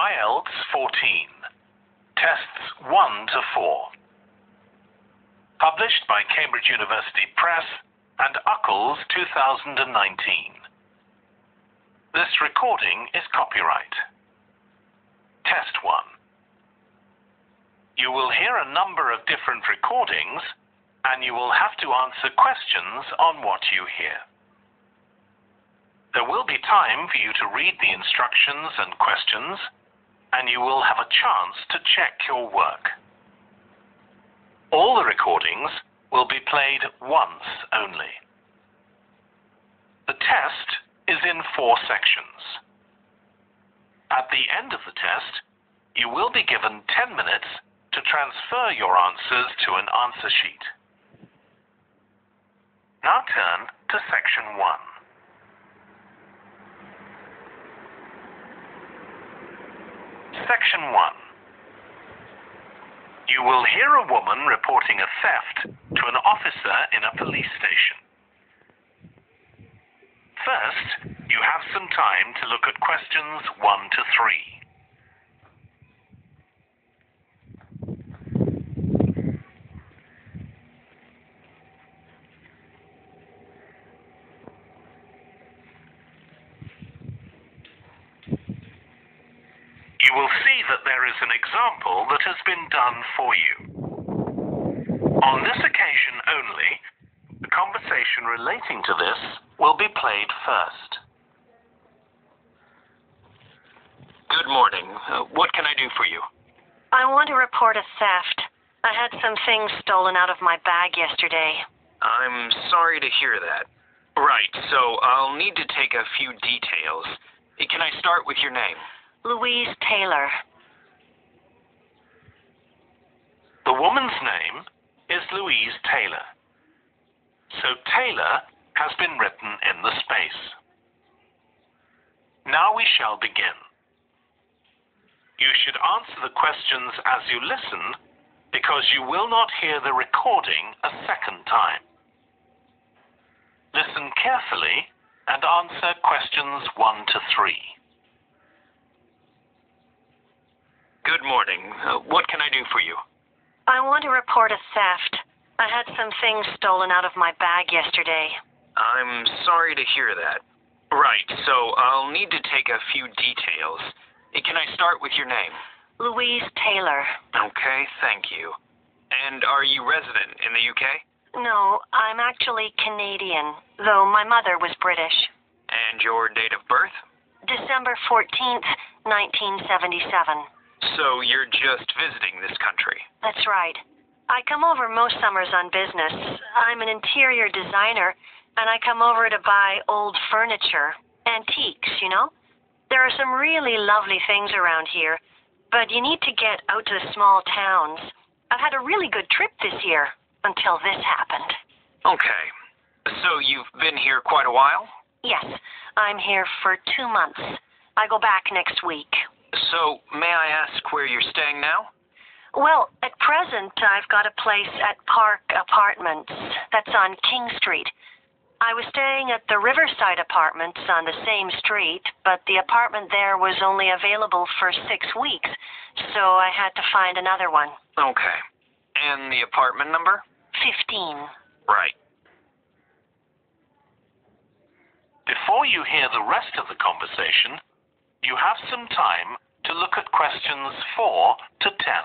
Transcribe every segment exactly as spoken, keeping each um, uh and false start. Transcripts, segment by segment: I E L T S fourteen, Tests one to four. Published by Cambridge University Press and Uckles two thousand nineteen. This recording is copyright. Test one. You will hear a number of different recordings, and you will have to answer questions on what you hear. There will be time for you to read the instructions and questions, and you will have a chance to check your work. All the recordings will be played once only. The test is in four sections. At the end of the test, you will be given ten minutes to transfer your answers to an answer sheet. Now turn to section one. Section one. You will hear a woman reporting a theft to an officer in a police station. First, you have some time to look at questions one to three. You will see that there is an example that has been done for you. On this occasion only, the conversation relating to this will be played first. Good morning. Uh, what can I do for you? I want to report a theft. I had some things stolen out of my bag yesterday. I'm sorry to hear that. Right, so I'll need to take a few details. Can I start with your name? Louise Taylor. The woman's name is Louise Taylor, so Taylor has been written in the space. Now we shall begin. You should answer the questions as you listen, because you will not hear the recording a second time. Listen carefully and answer questions one to three. Good morning. Uh, what can I do for you? I want to report a theft. I had some things stolen out of my bag yesterday. I'm sorry to hear that. Right, so I'll need to take a few details. Can I start with your name? Louise Taylor. Okay, thank you. And are you resident in the U K? No, I'm actually Canadian, though my mother was British. And your date of birth? December fourteenth, nineteen seventy-seven. So you're just visiting this country? That's right. I come over most summers on business. I'm an interior designer, and I come over to buy old furniture, antiques, you know? There are some really lovely things around here, but you need to get out to the small towns. I've had a really good trip this year, until this happened. Okay. So you've been here quite a while? Yes. I'm here for two months. I go back next week. So, may I ask where you're staying now? Well, at present, I've got a place at Park Apartments. That's on King Street. I was staying at the Riverside Apartments on the same street, but the apartment there was only available for six weeks, so I had to find another one. Okay. And the apartment number? fifteen. Right. Before you hear the rest of the conversation, you have some time to look at questions four to ten.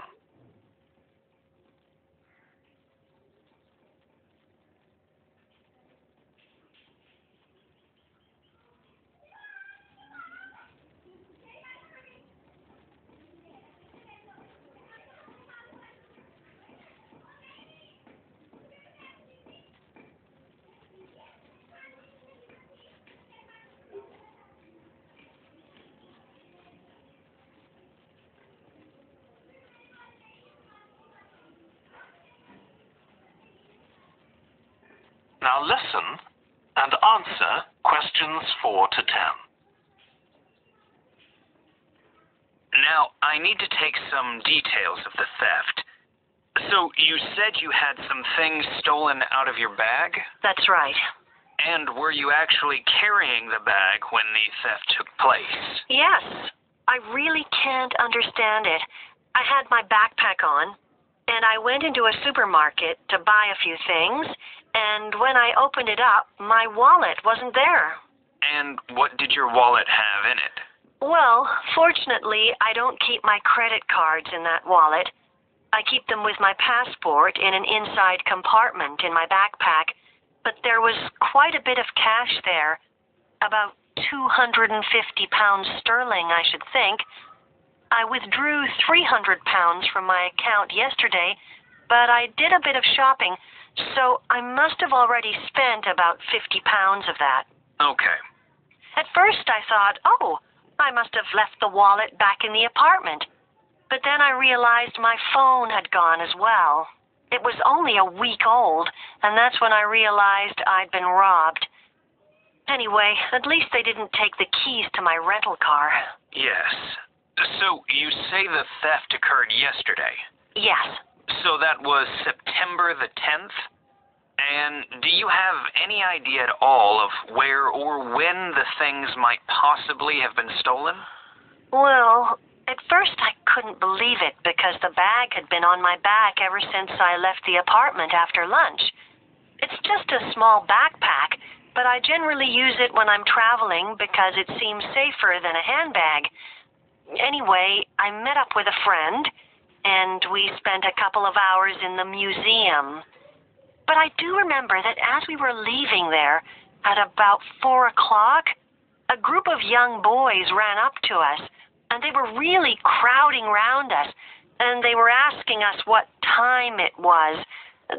Now listen and answer questions four to ten. Now, I need to take some details of the theft. So, you said you had some things stolen out of your bag? That's right. And were you actually carrying the bag when the theft took place? Yes. I really can't understand it. I had my backpack on, and I went into a supermarket to buy a few things, and when I opened it up, my wallet wasn't there. And what did your wallet have in it? Well, fortunately, I don't keep my credit cards in that wallet. I keep them with my passport in an inside compartment in my backpack, but there was quite a bit of cash there, about two hundred fifty pounds sterling, I should think. I withdrew three hundred pounds from my account yesterday, but I did a bit of shopping, so I must have already spent about fifty pounds of that. Okay. At first I thought, oh, I must have left the wallet back in the apartment. But then I realized my phone had gone as well. It was only a week old, and that's when I realized I'd been robbed. Anyway, at least they didn't take the keys to my rental car. Yes. So you say the theft occurred yesterday? Yes. So that was September the tenth? And do you have any idea at all of where or when the things might possibly have been stolen? Well, at first I couldn't believe it because the bag had been on my back ever since I left the apartment after lunch. It's just a small backpack, but I generally use it when I'm traveling because it seems safer than a handbag. Anyway, I met up with a friend, and we spent a couple of hours in the museum. But I do remember that as we were leaving there, at about four o'clock, a group of young boys ran up to us, and they were really crowding round us, and they were asking us what time it was.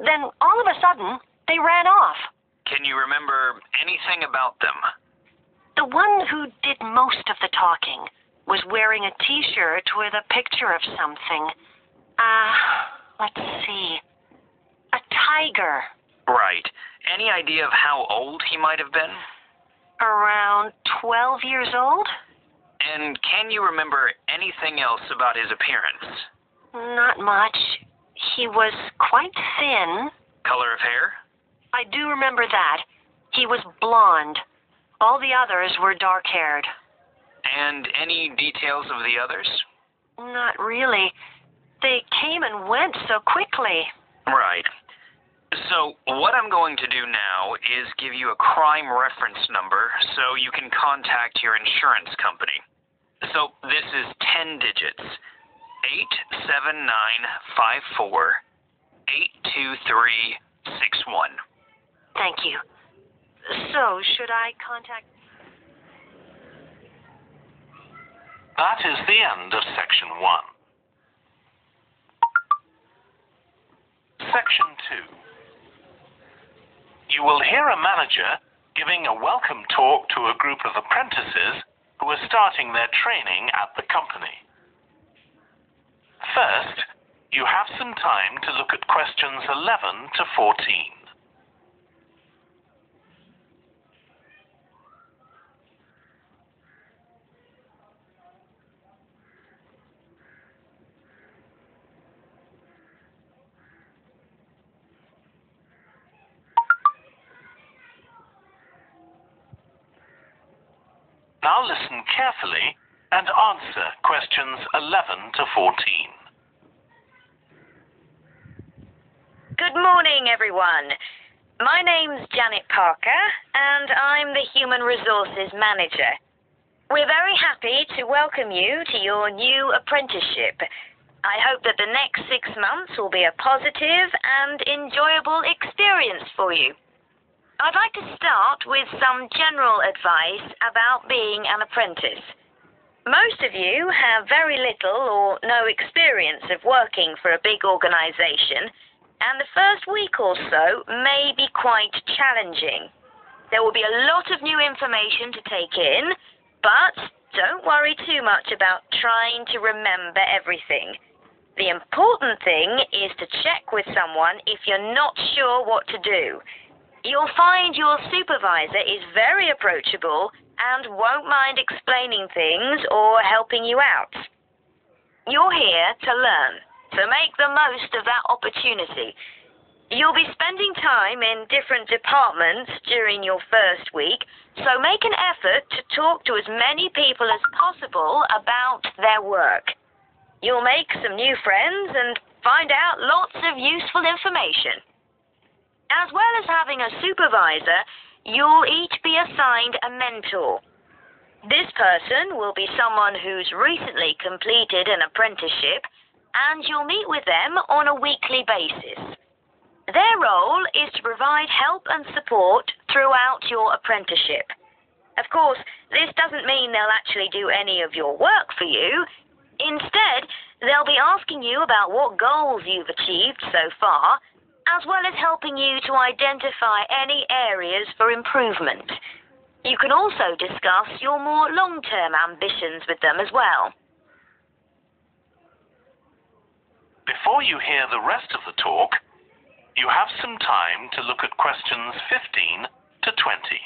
Then, all of a sudden, they ran off. Can you remember anything about them? The one who did most of the talking was wearing a T-shirt with a picture of something. Ah, uh, let's see. A tiger. Right. Any idea of how old he might have been? Around twelve years old. And can you remember anything else about his appearance? Not much. He was quite thin. Color of hair? I do remember that. He was blonde. All the others were dark-haired. And any details of the others? Not really. They came and went so quickly. Right. So, what I'm going to do now is give you a crime reference number so you can contact your insurance company. So, this is ten digits. eight seven nine five four eight two three six one. Thank you. So, should I contact... That is the end of Section one. Section two. You will hear a manager giving a welcome talk to a group of apprentices who are starting their training at the company. First, you have some time to look at questions eleven to fourteen. Now listen carefully and answer questions eleven to fourteen. Good morning, everyone. My name's Janet Parker, and I'm the Human Resources Manager. We're very happy to welcome you to your new apprenticeship. I hope that the next six months will be a positive and enjoyable experience for you. I'd like to start with some general advice about being an apprentice. Most of you have very little or no experience of working for a big organisation, and the first week or so may be quite challenging. There will be a lot of new information to take in, but don't worry too much about trying to remember everything. The important thing is to check with someone if you're not sure what to do. You'll find your supervisor is very approachable and won't mind explaining things or helping you out. You're here to learn, so make the most of that opportunity. You'll be spending time in different departments during your first week, so make an effort to talk to as many people as possible about their work. You'll make some new friends and find out lots of useful information. As well as having a supervisor, you'll each be assigned a mentor. This person will be someone who's recently completed an apprenticeship, and you'll meet with them on a weekly basis. Their role is to provide help and support throughout your apprenticeship. Of course, this doesn't mean they'll actually do any of your work for you. Instead, they'll be asking you about what goals you've achieved so far, as well as helping you to identify any areas for improvement. You can also discuss your more long-term ambitions with them as well. Before you hear the rest of the talk, you have some time to look at questions fifteen to twenty.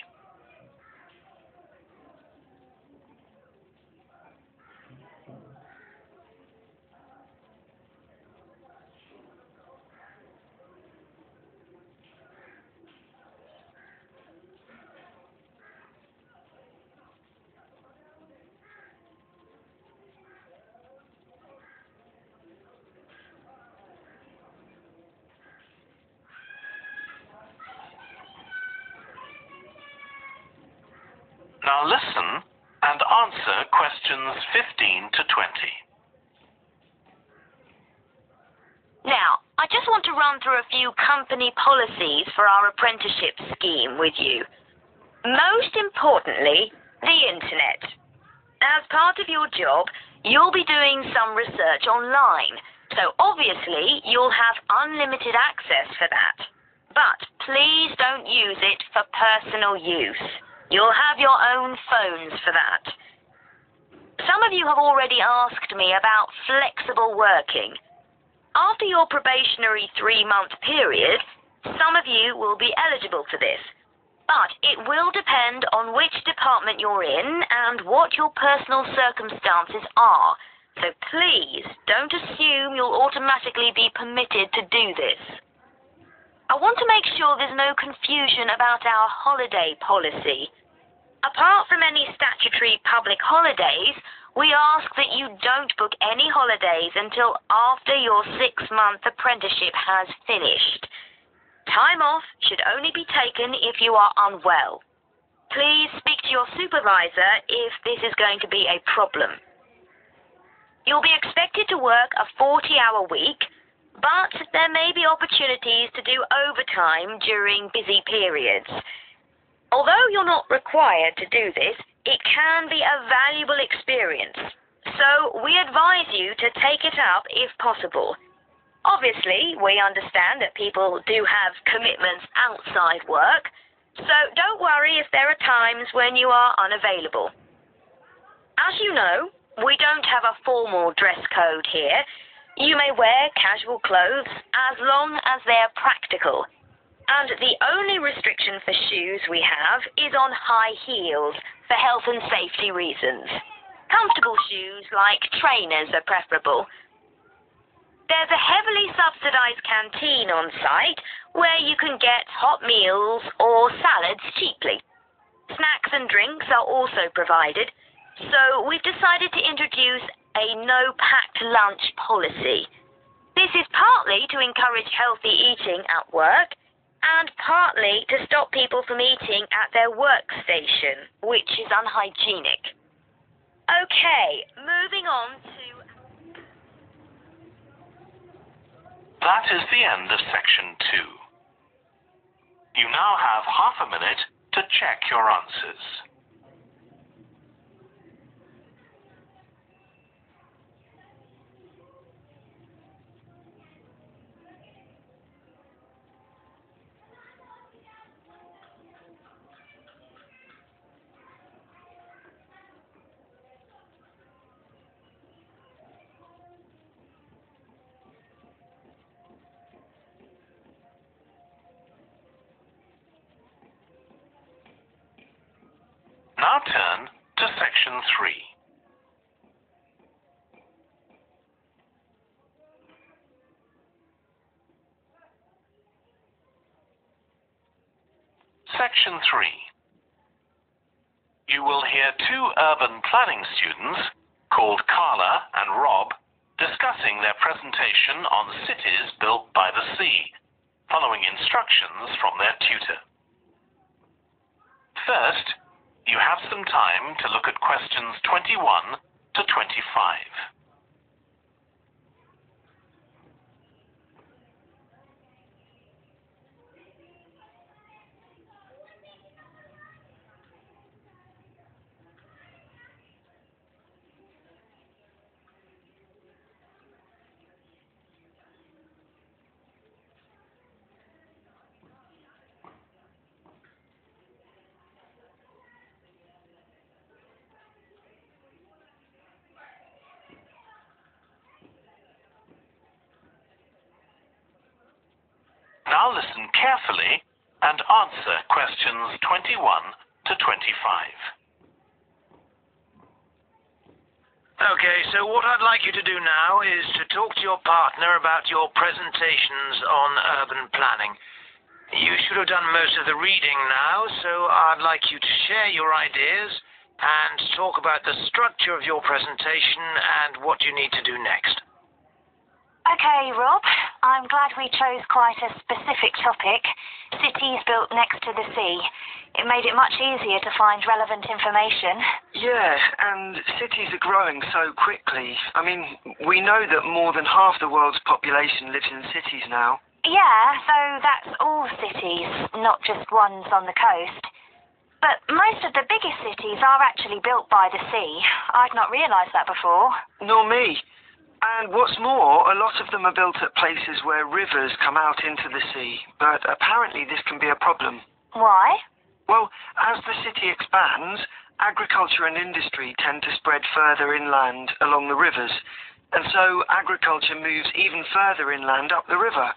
Now listen and answer questions fifteen to twenty. Now, I just want to run through a few company policies for our apprenticeship scheme with you. Most importantly, the internet. As part of your job, you'll be doing some research online, so obviously you'll have unlimited access for that. But please don't use it for personal use. You'll have your own phones for that. Some of you have already asked me about flexible working. After your probationary three-month period, some of you will be eligible for this, but it will depend on which department you're in and what your personal circumstances are, so please don't assume you'll automatically be permitted to do this. I want to make sure there's no confusion about our holiday policy. Apart from any statutory public holidays, we ask that you don't book any holidays until after your six-month apprenticeship has finished. Time off should only be taken if you are unwell. Please speak to your supervisor if this is going to be a problem. You'll be expected to work a forty-hour week, but there may be opportunities to do overtime during busy periods. Although you're not required to do this, it can be a valuable experience, so we advise you to take it up if possible. Obviously, we understand that people do have commitments outside work, so don't worry if there are times when you are unavailable. As you know, we don't have a formal dress code here. You may wear casual clothes as long as they are practical. And the only restriction for shoes we have is on high heels for health and safety reasons. Comfortable shoes like trainers are preferable. There's a heavily subsidized canteen on site where you can get hot meals or salads cheaply. Snacks and drinks are also provided, so we've decided to introduce a no-packed lunch policy. This is partly to encourage healthy eating at work, and partly to stop people from eating at their workstation, which is unhygienic. Okay, moving on to... That is the end of section two. You now have half a minute to check your answers. Now turn to section three. Section three. You will hear two urban planning students, called Carla and Rob, discussing their presentation on cities built by the sea, following instructions from their tutor. First, you have some time to look at questions twenty-one to twenty-five. Now listen carefully and answer questions twenty-one to twenty-five. Okay, so what I'd like you to do now is to talk to your partner about your presentations on urban planning. You should have done most of the reading now, so I'd like you to share your ideas and talk about the structure of your presentation and what you need to do next. Okay, Rob, I'm glad we chose quite a specific topic, cities built next to the sea. It made it much easier to find relevant information. Yeah, and cities are growing so quickly. I mean, we know that more than half the world's population lives in cities now. Yeah, so that's all cities, not just ones on the coast. But most of the biggest cities are actually built by the sea. I'd not realised that before. Nor me. And what's more, a lot of them are built at places where rivers come out into the sea, but apparently this can be a problem. Why? Well, as the city expands, agriculture and industry tend to spread further inland along the rivers, and so agriculture moves even further inland up the river.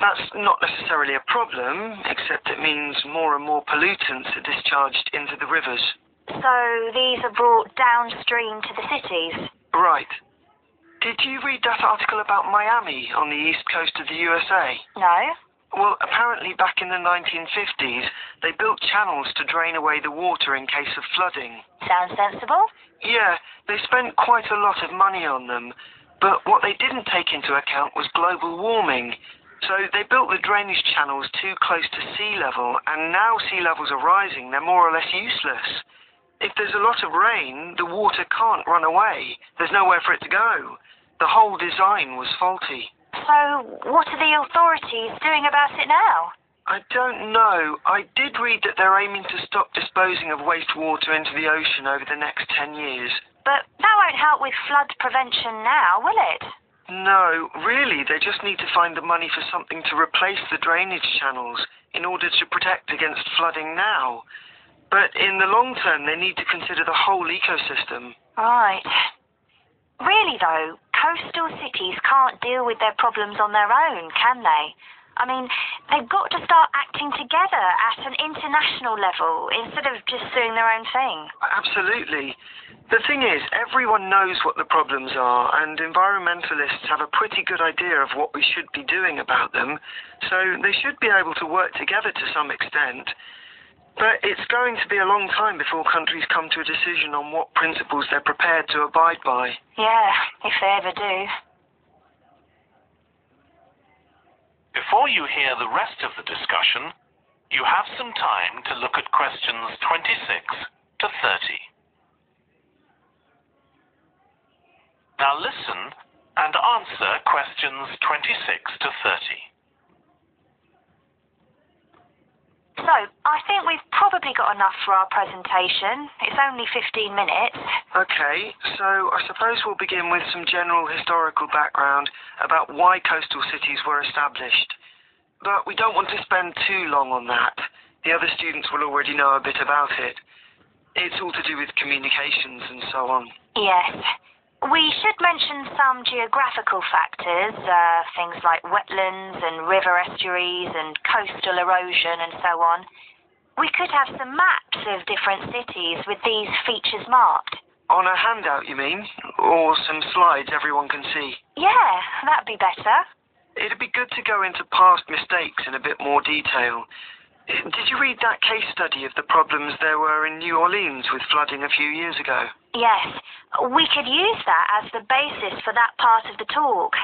That's not necessarily a problem, except it means more and more pollutants are discharged into the rivers. So these are brought downstream to the cities? Right. Did you read that article about Miami on the east coast of the U S A? No. Well, apparently back in the nineteen fifties, they built channels to drain away the water in case of flooding. Sounds sensible. Yeah, they spent quite a lot of money on them, but what they didn't take into account was global warming. So they built the drainage channels too close to sea level, and now sea levels are rising, they're more or less useless. If there's a lot of rain, the water can't run away. There's nowhere for it to go. The whole design was faulty. So, what are the authorities doing about it now? I don't know. I did read that they're aiming to stop disposing of wastewater into the ocean over the next ten years. But that won't help with flood prevention now, will it? No, really, they just need to find the money for something to replace the drainage channels in order to protect against flooding now. But in the long term, they need to consider the whole ecosystem. Right. Really, though, coastal cities can't deal with their problems on their own, can they? I mean, they've got to start acting together at an international level instead of just doing their own thing. Absolutely. The thing is, everyone knows what the problems are, and environmentalists have a pretty good idea of what we should be doing about them, so they should be able to work together to some extent. But it's going to be a long time before countries come to a decision on what principles they're prepared to abide by. Yeah, if they ever do. Before you hear the rest of the discussion, you have some time to look at questions twenty-six to thirty. Now listen and answer questions twenty-six to thirty. So, I think we've probably got enough for our presentation. It's only fifteen minutes. Okay, so I suppose we'll begin with some general historical background about why coastal cities were established. But we don't want to spend too long on that. The other students will already know a bit about it. It's all to do with communications and so on. Yes. We should mention some geographical factors, uh, things like wetlands and river estuaries and coastal erosion and so on. We could have some maps of different cities with these features marked. On a handout, you mean? Or some slides everyone can see? Yeah, that'd be better. It'd be good to go into past mistakes in a bit more detail. Did you read that case study of the problems there were in New Orleans with flooding a few years ago? Yes. We could use that as the basis for that part of the talk.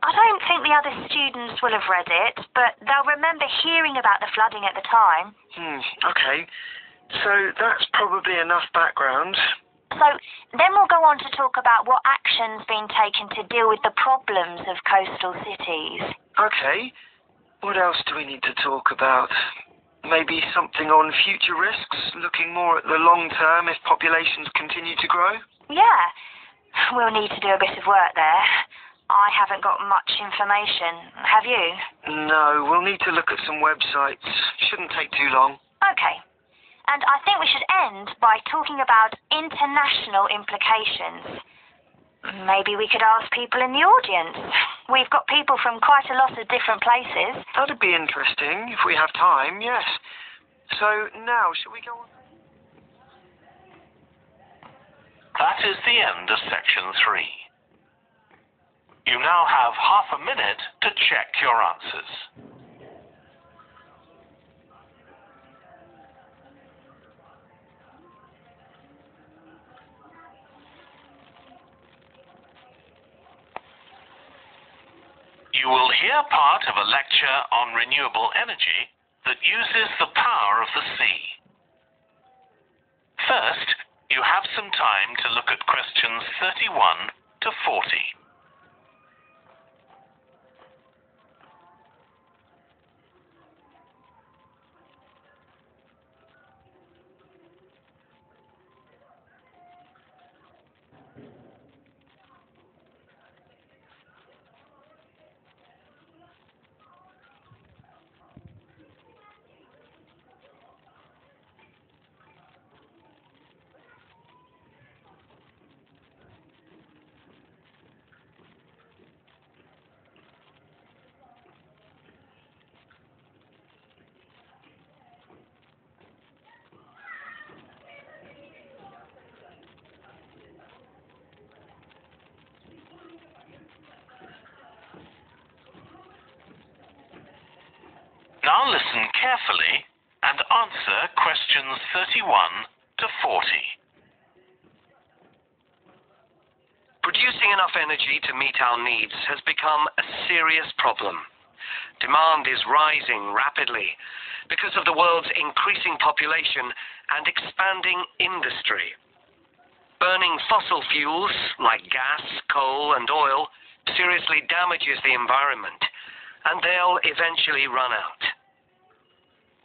I don't think the other students will have read it, but they'll remember hearing about the flooding at the time. Hmm, okay. So that's probably enough background. So then we'll go on to talk about what action's been taken to deal with the problems of coastal cities. Okay. What else do we need to talk about? Maybe something on future risks, looking more at the long term if populations continue to grow? Yeah. We'll need to do a bit of work there. I haven't got much information. Have you? No. We'll need to look at some websites. Shouldn't take too long. Okay. And I think we should end by talking about international implications. Maybe we could ask people in the audience. We've got people from quite a lot of different places. That'd be interesting if we have time, yes. So now, should we go on? That is the end of section three. You now have half a minute to check your answers. You will hear part of a lecture on renewable energy that uses the power of the sea. First, you have some time to look at questions thirty-one to forty. Now listen carefully and answer questions thirty-one to forty. Producing enough energy to meet our needs has become a serious problem. Demand is rising rapidly because of the world's increasing population and expanding industry. Burning fossil fuels like gas, coal and oil seriously damages the environment, and they'll eventually run out.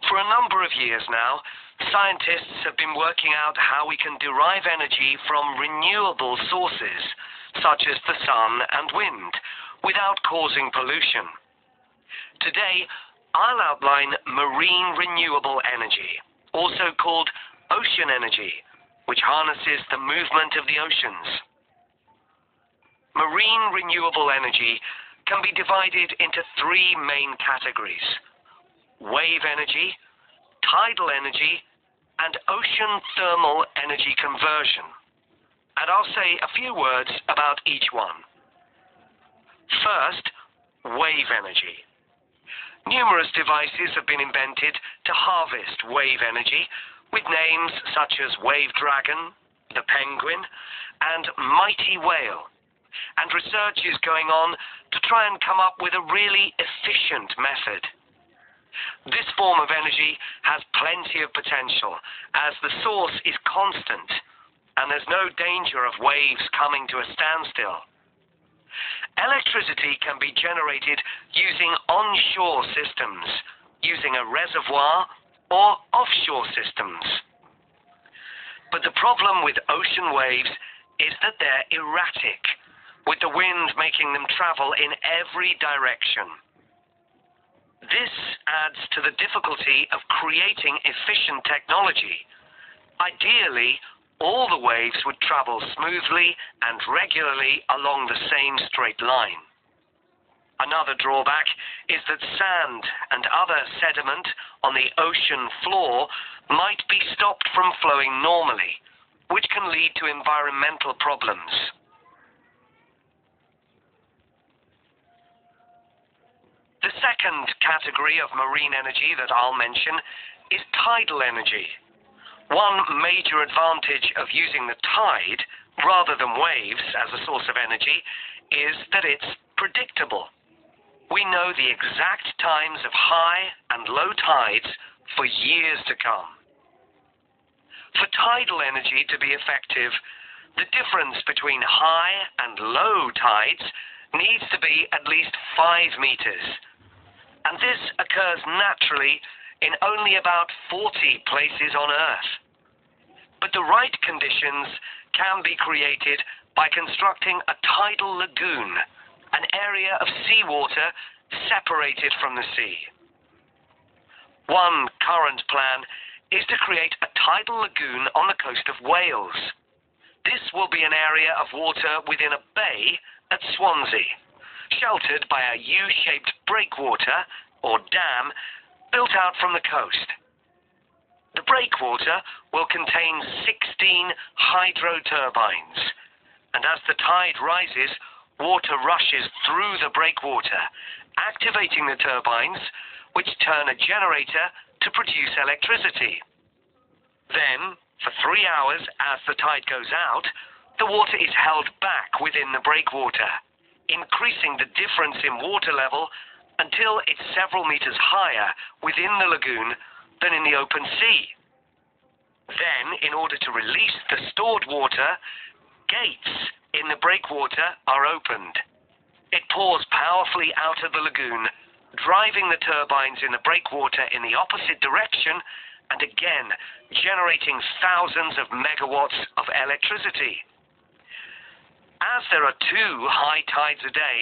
For a number of years now, scientists have been working out how we can derive energy from renewable sources, such as the sun and wind, without causing pollution. Today, I'll outline marine renewable energy, also called ocean energy, which harnesses the movement of the oceans. Marine renewable energy can be divided into three main categories: wave energy, tidal energy, and ocean thermal energy conversion. And I'll say a few words about each one. First, wave energy. Numerous devices have been invented to harvest wave energy, with names such as Wave Dragon, the Penguin, and Mighty Whale. And research is going on to try and come up with a really efficient method. This form of energy has plenty of potential, as the source is constant, and there's no danger of waves coming to a standstill. Electricity can be generated using onshore systems, using a reservoir, or offshore systems. But the problem with ocean waves is that they're erratic, with the wind making them travel in every direction. This adds to the difficulty of creating efficient technology. Ideally, all the waves would travel smoothly and regularly along the same straight line. Another drawback is that sand and other sediment on the ocean floor might be stopped from flowing normally, which can lead to environmental problems. The second category of marine energy that I'll mention is tidal energy. One major advantage of using the tide rather than waves as a source of energy is that it's predictable. We know the exact times of high and low tides for years to come. For tidal energy to be effective, the difference between high and low tides needs to be at least five meters. And this occurs naturally in only about forty places on Earth. But the right conditions can be created by constructing a tidal lagoon, an area of seawater separated from the sea. One current plan is to create a tidal lagoon on the coast of Wales. This will be an area of water within a bay at Swansea, sheltered by a U-shaped breakwater, or dam, built out from the coast. The breakwater will contain sixteen hydro turbines, and as the tide rises, water rushes through the breakwater, activating the turbines, which turn a generator to produce electricity. Then, for three hours as the tide goes out, the water is held back within the breakwater, increasing the difference in water level until it's several meters higher within the lagoon than in the open sea. Then, in order to release the stored water, gates in the breakwater are opened. It pours powerfully out of the lagoon, driving the turbines in the breakwater in the opposite direction and again generating thousands of megawatts of electricity. As there are two high tides a day,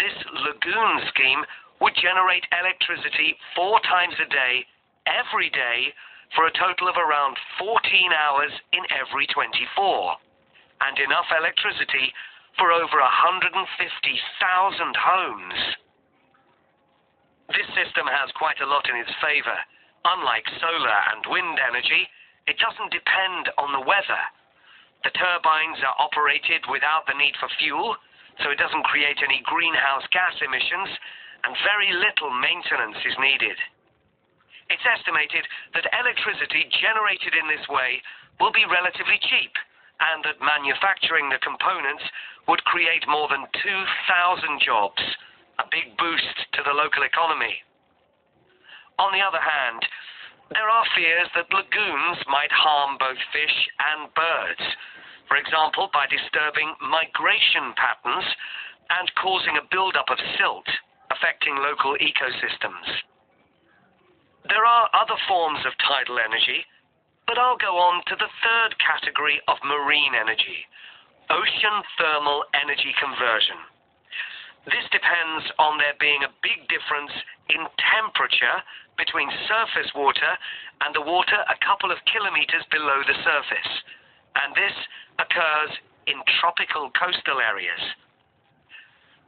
this lagoon scheme would generate electricity four times a day, every day, for a total of around fourteen hours in every twenty-four. And enough electricity for over one hundred fifty thousand homes. This system has quite a lot in its favor. Unlike solar and wind energy, it doesn't depend on the weather. The turbines are operated without the need for fuel, so it doesn't create any greenhouse gas emissions, and very little maintenance is needed. It's estimated that electricity generated in this way will be relatively cheap, and that manufacturing the components would create more than two thousand jobs, a big boost to the local economy. On the other hand, there are fears that lagoons might harm both fish and birds, for example by disturbing migration patterns and causing a build-up of silt, affecting local ecosystems. There are other forms of tidal energy, but I'll go on to the third category of marine energy, ocean thermal energy conversion. This depends on there being a big difference in temperature between surface water and the water a couple of kilometers below the surface, and this occurs in tropical coastal areas.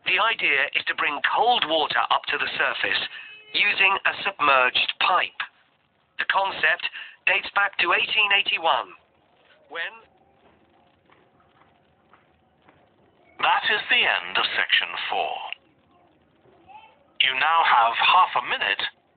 The idea is to bring cold water up to the surface using a submerged pipe. The concept dates back to eighteen eighty-one, when... That is the end of section four. You now have half a minute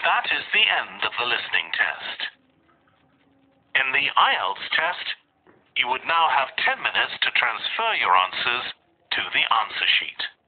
That is the end of the listening test. In the I E L T S test, you would now have ten minutes to transfer your answers to the answer sheet.